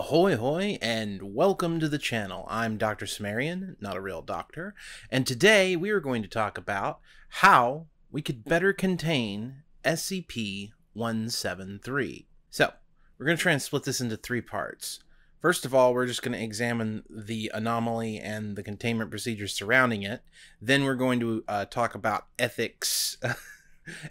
Ahoy hoy and welcome to the channel. I'm Dr. Cimmerian, not a real doctor, and today we are going to talk about how we could better contain SCP-173. So we're going to try and split this into three parts. First of all, we're just going to examine the anomaly and the containment procedures surrounding it. Then we're going to talk about ethics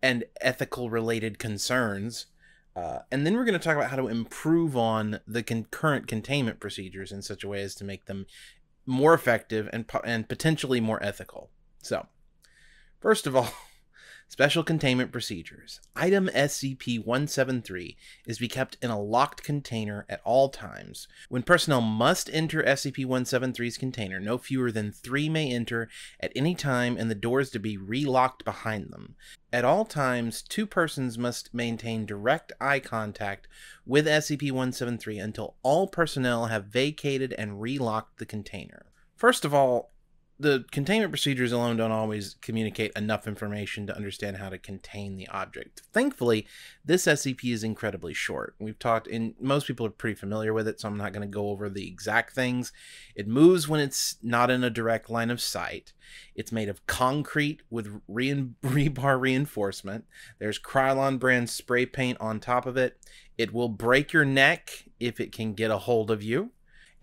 and ethical related concerns. And then we're going to talk about how to improve on the current containment procedures in such a way as to make them more effective and potentially more ethical. So, first of all, special containment procedures. Item SCP-173 is to be kept in a locked container at all times. When personnel must enter SCP-173's container, no fewer than 3 may enter at any time and the doors to be relocked behind them. At all times, 2 persons must maintain direct eye contact with SCP-173 until all personnel have vacated and relocked the container. First of all, the containment procedures alone don't always communicate enough information to understand how to contain the object. Thankfully, this SCP is incredibly short. We've talked, and most people are pretty familiar with it, so I'm not going to go over the exact things. It moves when it's not in a direct line of sight. It's made of concrete with rebar reinforcement. There's Krylon brand spray paint on top of it. It will break your neck if it can get a hold of you.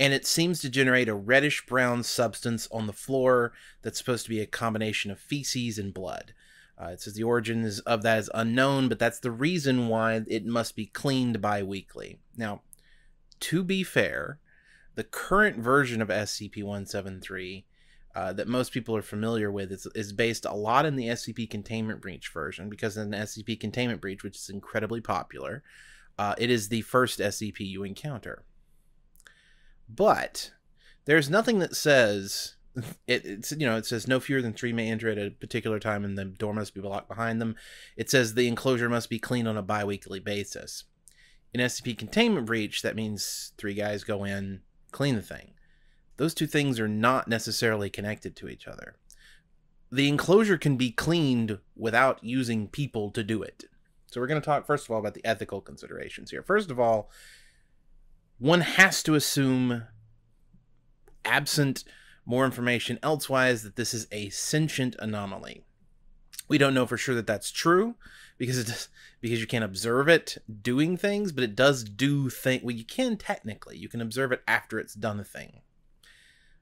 And it seems to generate a reddish-brown substance on the floor that's supposed to be a combination of feces and blood. It says the origin of that is unknown, but that's the reason why it must be cleaned bi-weekly. Now, to be fair, the current version of SCP-173 that most people are familiar with is based a lot in the SCP Containment Breach version, because in the SCP Containment Breach, which is incredibly popular, it is the first SCP you encounter. But there's nothing that says it says no fewer than 3 may enter at a particular time and the door must be locked behind them. It says the enclosure must be cleaned on a bi-weekly basis. In SCP Containment Breach, that means 3 guys go in, clean the thing. Those two things are not necessarily connected to each other. The enclosure can be cleaned without using people to do it. So we're going to talk first of all about the ethical considerations here. First of all, one has to assume, absent more information elsewise, that this is a sentient anomaly. We don't know for sure that that's true because you can't observe it doing things, but it does do things. Well, you can technically. You can observe it after it's done a thing.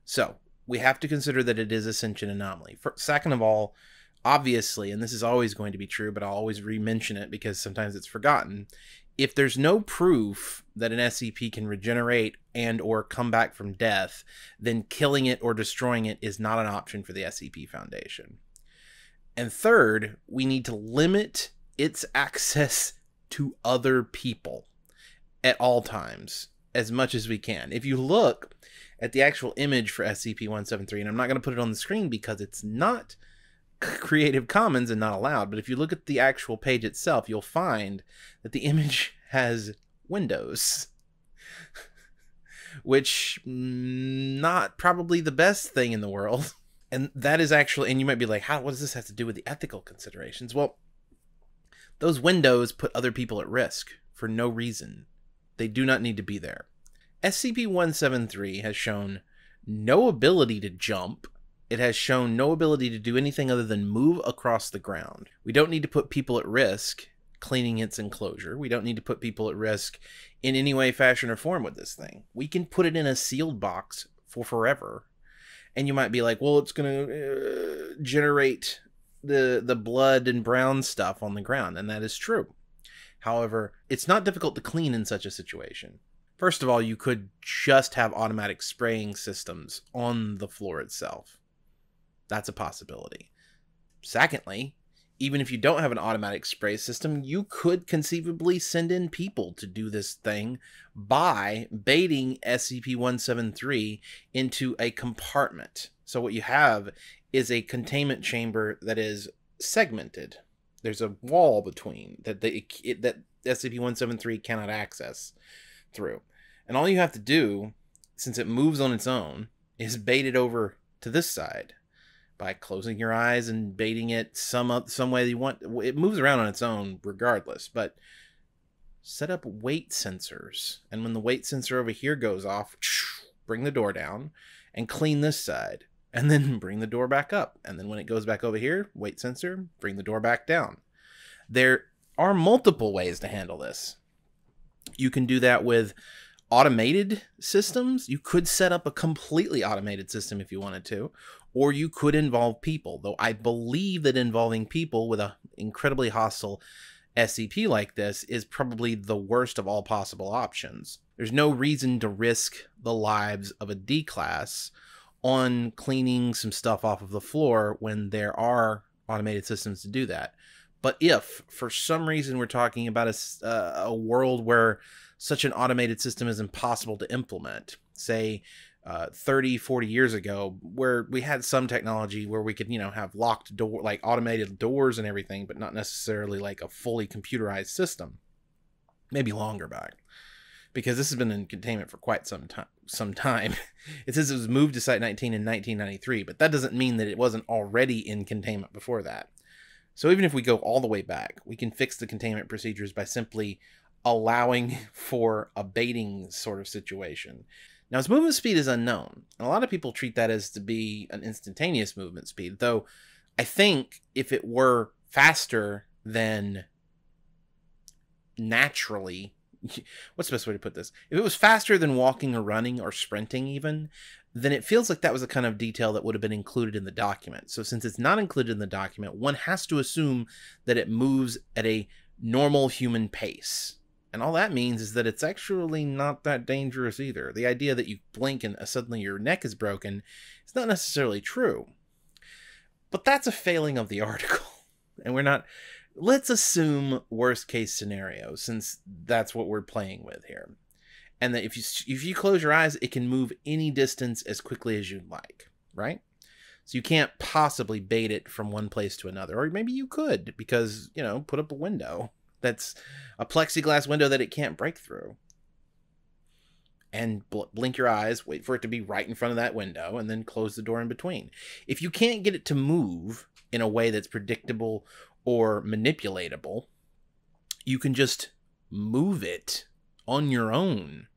So we have to consider that it is a sentient anomaly. Second of all, obviously, and this is always going to be true, but I'll always re-mention it because sometimes it's forgotten, if there's no proof that an SCP can regenerate and or come back from death, then killing it or destroying it is not an option for the SCP Foundation. And third, we need to limit its access to other people at all times as much as we can. If you look at the actual image for SCP-173, and I'm not going to put it on the screen because it's not Creative Commons and not allowed, but if you look at the actual page itself, you'll find that the image has windows, which not probably the best thing in the world. And that is actually, and you might be like, what does this have to do with the ethical considerations? Well, those windows put other people at risk for no reason. They do not need to be there. SCP-173 has shown no ability to jump. It has shown no ability to do anything other than move across the ground. We don't need to put people at risk cleaning its enclosure. We don't need to put people at risk in any way, fashion, or form with this thing. We can put it in a sealed box for forever. And you might be like, well, it's going to generate the blood and brown stuff on the ground. And that is true. However, it's not difficult to clean in such a situation. First of all, you could just have automatic spraying systems on the floor itself. That's a possibility. Secondly, even if you don't have an automatic spray system, you could conceivably send in people to do this thing by baiting SCP-173 into a compartment. So what you have is a containment chamber that is segmented. There's a wall between that SCP-173 cannot access through. And all you have to do, since it moves on its own, is bait it over to this side by closing your eyes and baiting it some way that you want. It moves around on its own regardless, but Set up weight sensors. And when the weight sensor over here goes off, bring the door down and clean this side. And then bring the door back up. And then when it goes back over here, weight sensor, bring the door back down. There are multiple ways to handle this. You can do that with automated systems. You could set up a completely automated system if you wanted to, or you could involve people, though I believe that involving people with an incredibly hostile SCP like this is probably the worst of all possible options. There's no reason to risk the lives of a D-class on cleaning some stuff off of the floor when there are automated systems to do that. But if, for some reason, we're talking about a world where such an automated system is impossible to implement, say 30, 40 years ago, where we had some technology where we could, you know, have locked door, like automated doors and everything, but not necessarily like a fully computerized system, maybe longer back, because this has been in containment for quite some time. It says it was moved to Site 19 in 1993, but that doesn't mean that it wasn't already in containment before that. So even if we go all the way back, we can fix the containment procedures by simply allowing for a baiting sort of situation. Now, its movement speed is unknown, and a lot of people treat that as to be an instantaneous movement speed, though I think if it were faster than naturally, what's the best way to put this? If it was faster than walking or running or sprinting even, then it feels like that was the kind of detail that would have been included in the document. So since it's not included in the document, one has to assume that it moves at a normal human pace. And all that means is that it's actually not that dangerous either. The idea that you blink and suddenly your neck is broken is not necessarily true. But that's a failing of the article. And we're not... Let's assume worst case scenario, since that's what we're playing with here. And that if you close your eyes, it can move any distance as quickly as you'd like, right? So you can't possibly bait it from one place to another. Or maybe you could, because, you know, put up a window that's a plexiglass window that it can't break through. And blink your eyes, wait for it to be right in front of that window, and then close the door in between. If you can't get it to move in a way that's predictable or manipulatable, you can just move it on your own.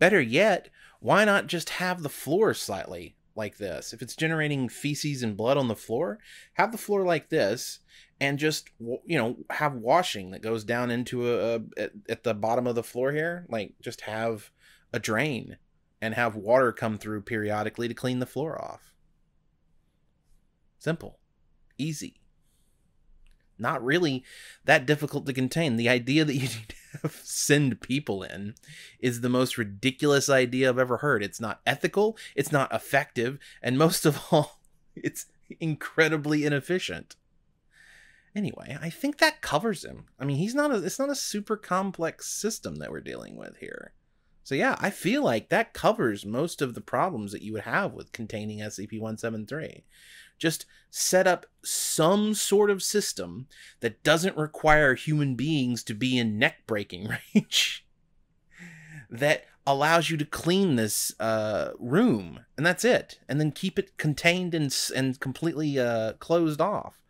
Better yet, why not just have the floor slightly like this? If it's generating feces and blood on the floor, have the floor like this and just, you know, have washing that goes down into at the bottom of the floor here. Like, just have a drain and have water come through periodically to clean the floor off. Simple. Easy. Not really that difficult to contain. The idea that you need to have send people in is the most ridiculous idea I've ever heard. It's not ethical, it's not effective, and most of all, it's incredibly inefficient. Anyway, I think that covers him. I mean, it's not a super complex system that we're dealing with here. So yeah, I feel like that covers most of the problems that you would have with containing SCP-173. Just set up some sort of system that doesn't require human beings to be in neck-breaking range that allows you to clean this room, and that's it. And then keep it contained and completely closed off.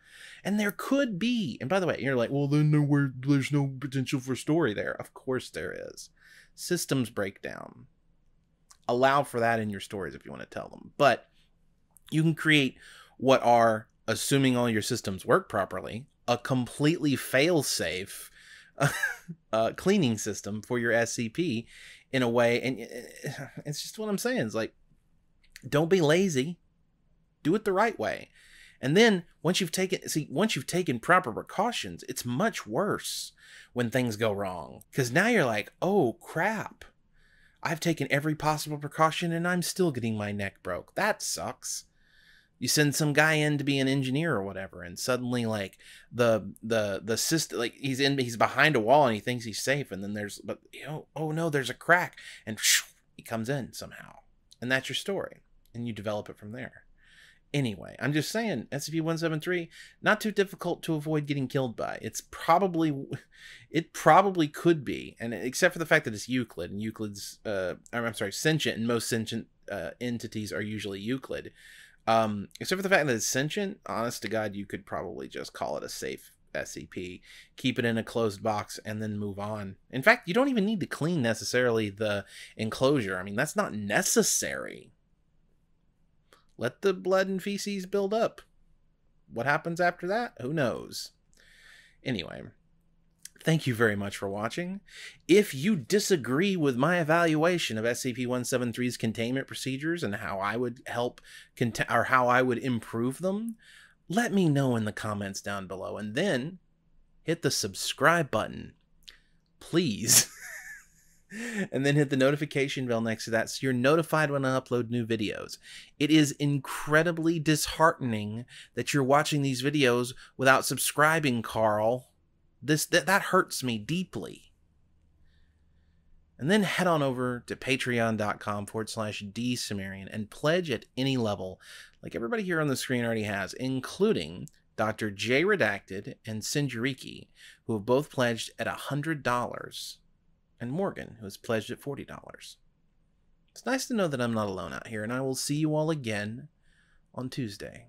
And there could be, and by the way, you're like, well, then there's no potential for story there. Of course there is. Systems breakdown. Allow for that in your stories if you want to tell them. But you can create what are, assuming all your systems work properly, a completely fail-safe cleaning system for your SCP in a way. And it's just what I'm saying. It's like, don't be lazy. Do it the right way. And then once you've taken proper precautions, it's much worse when things go wrong. Because now you're like, oh crap, I've taken every possible precaution and I'm still getting my neck broke. That sucks. You send some guy in to be an engineer or whatever, and suddenly like the system, like he's behind a wall and he thinks he's safe, and then but you know, oh no, there's a crack, and he comes in somehow, and that's your story, and you develop it from there. Anyway, I'm just saying, SCP-173, not too difficult to avoid getting killed by. It probably could be, and except for the fact that it's Euclid, and Euclid's, I'm sorry, sentient, and most sentient entities are usually Euclid. Except for the fact that it's sentient, honest to God, you could probably just call it a safe SCP, keep it in a closed box, and then move on. In fact, you don't even need to clean necessarily the enclosure. I mean, that's not necessary. Let the blood and feces build up. What happens after that? Who knows? Anyway, thank you very much for watching. If you disagree with my evaluation of SCP-173's containment procedures and how I would help or how I would improve them, let me know in the comments down below, and then hit the subscribe button, please. And then hit the notification bell next to that so you're notified when I upload new videos. It is incredibly disheartening that you're watching these videos without subscribing, Carl. That hurts me deeply. And then head on over to patreon.com/DCimmerian and pledge at any level, like everybody here on the screen already has, including Dr. J Redacted and Sinjuriki, who have both pledged at $100, and Morgan, who has pledged at $40. It's nice to know that I'm not alone out here, and I will see you all again on Tuesday.